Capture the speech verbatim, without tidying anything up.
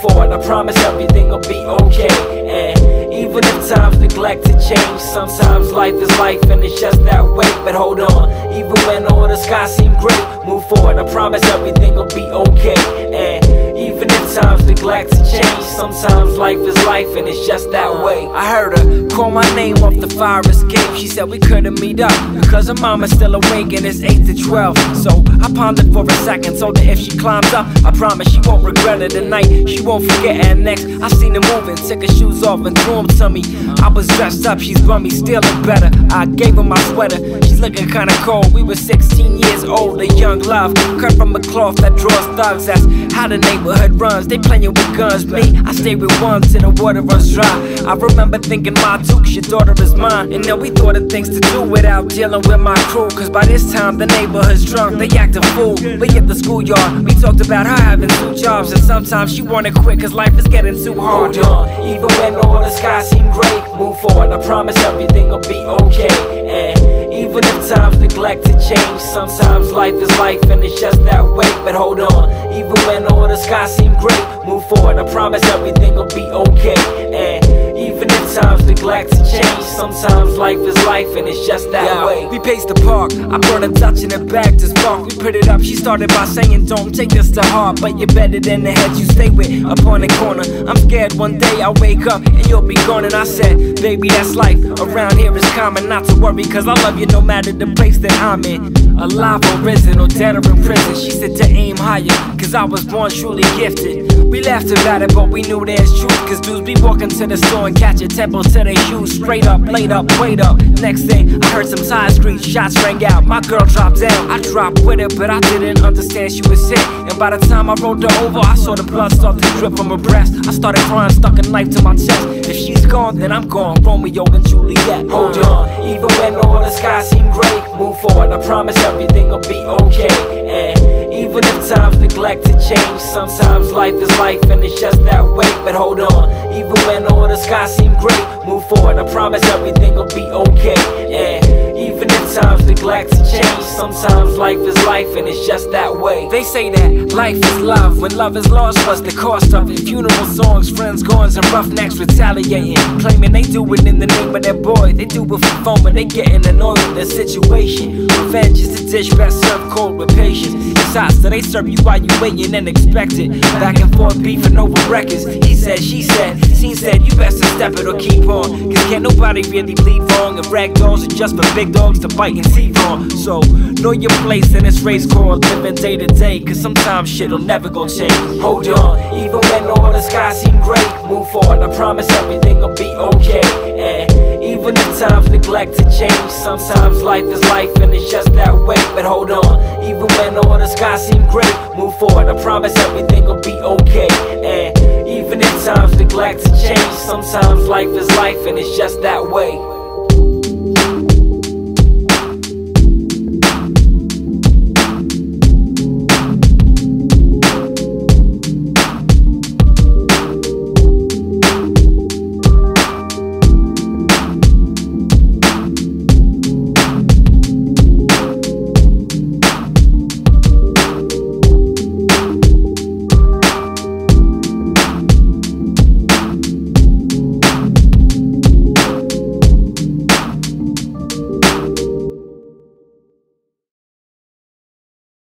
for, and I promise everything'll be okay. And even if times neglect to change, sometimes life is life and it's just that way. But hold on, even when all the sky seem gray, move forward, I promise everything'll be okay. And even if times neglect to change, sometimes life is life and it's just that way. I heard her call my name off the fire escape. She said we couldn't meet up because her mama's still awake and it's eight to twelve. So I pondered for a second, told her if she climbs up, I promise she won't regret it tonight. She won't forget her next. I seen her moving, took her shoes off and threw them to me. I was dressed up, she's bummy, stealing better. I gave her my sweater, she's looking kinda cold. We were sixteen years old, a young love cut from a cloth that draws thugs. That's how the neighborhood runs, they playing with guns. Me, I stay with one till the water runs dry. I remember thinking my dukes, your daughter is mine. And then we thought of things to do without dealing with my crew, cause by this time the neighborhood's drunk, they act a fool. We at the schoolyard, we talked about her having two jobs, and sometimes she wanna quit cause life is getting too hard. Hold on, even when all the sky seem gray, move forward, I promise everything'll be okay. And even if times neglect to change, sometimes life is life and it's just that way. But hold on, even when all the sky seem gray, move forward, I promise everything'll be okay. And even if times neglect to change, sometimes life is life and it's just that yeah, way. We paced the park, I brought a touch in her back to spark. We put it up, she started by saying don't take this to heart, but you're better than the head you stay with up on the corner. I'm scared one day I wake up and you'll be gone. And I said, baby, that's life, around here it's common. Not to worry cause I love you no matter the place that I'm in, alive or risen or dead or in prison. She said to aim higher cause I was born truly gifted. We laughed about it but we knew there's truth, cause dudes be walking to the store and catch a tempo to their shoes. Straight up, laid up, wait up. Next thing, I heard some tires screech, shots rang out. My girl dropped down, I dropped with her, but I didn't understand she was hit. And by the time I rolled her over, I saw the blood start to drip from her breast. I started crying, stuck a knife to my chest. If she's gone, then I'm gone, Romeo and Juliet. Hold on, even when all the sky seem gray, move forward, I promise everything'll be okay. And even if times neglect to change, sometimes life is life and it's just that way. But hold on, even when all the sky seem great, move forward, I promise everything'll be okay. Yeah, even if times neglect to change, sometimes life is life and it's just that way. They say that life is love, when love is lost, what's the cost of it? Funeral songs, friends, goings, and roughnecks retaliating, claiming they do it in the name of their boy. They do it for foam and they getting annoyed with their situation. Revenge is a dish best served cold with patience. Besides, so they serve you while you waiting and expect it. Back and forth beefing over records, he said, she said, she said, you best to step it or keep on. Cause can't nobody really bleed wrong, and ragdolls are just for big dogs to bite and teeth on. So, know your place in this race called living day to day, cause sometimes shit'll never go change. Hold on, even when all the sky seem gray, move forward, I promise everything'll be okay. And even if times neglect to change, sometimes life is life and it's just that way. But hold on, even when all the sky seem gray, move forward, I promise everything'll be okay. And even if times neglect to change, sometimes life is life and it's just that way.